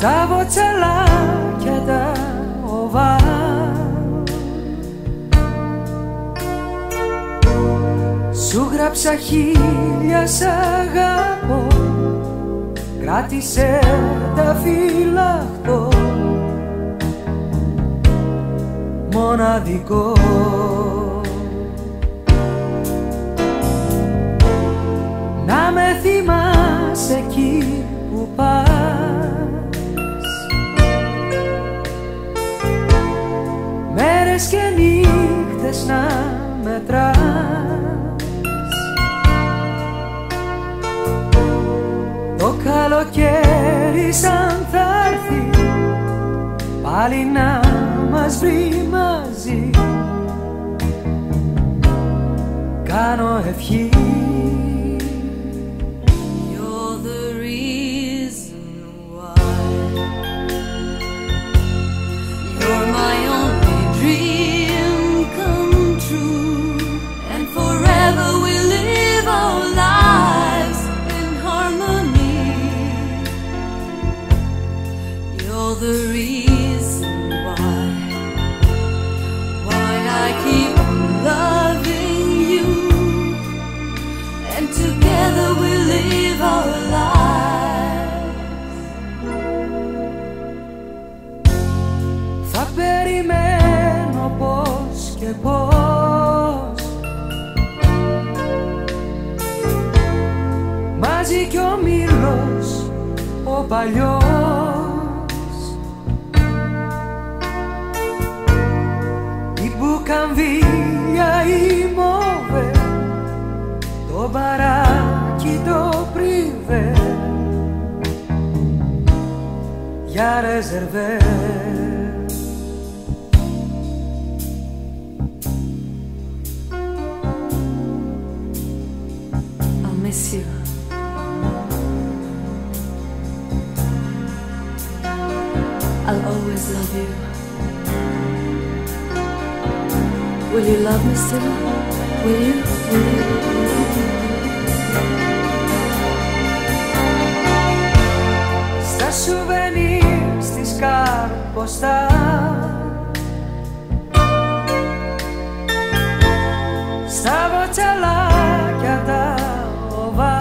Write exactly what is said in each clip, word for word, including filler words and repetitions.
στα βοτσαλάκια τα οβά. Σου γράψα χίλια σ' αγαπώ, κράτησε τα φυλαχτό μοναδικό. Να με θυμάσαι εκεί που πας, μέρες και νύχτες να μετράς. Το καλοκαίρι σαν θα έρθει πάλι να μας βρει μαζί, κάνω ευχή. The reason why, why I keep loving you, and together we live our lives. Θα περιμένω πώς και πώς, μαζί κι ο Μήλος ο παλιός. Καμβίλια η μόβε, το μπαράκι το πριβέ για ρεζερβέ. I'll miss you. I'll always love you. Will you love me still? Will you? Will you? Στα σουβενίρ στις καρποστά, στα βοτσαλάκια τα οβά.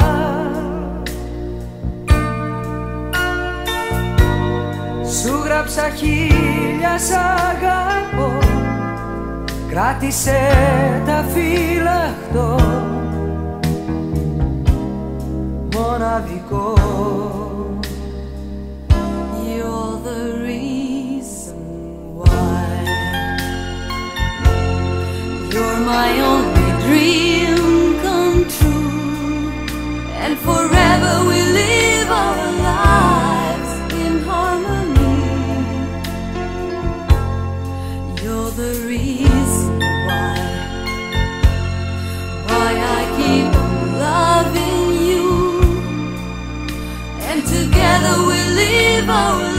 Σου γράψα χίλια σ' αγαπώ, κράτησε τα φυλαχτό μοναδικό. You're the reason why, you're my only dream come true, and forever we live our lives in harmony. You're the reason. Together we live our life.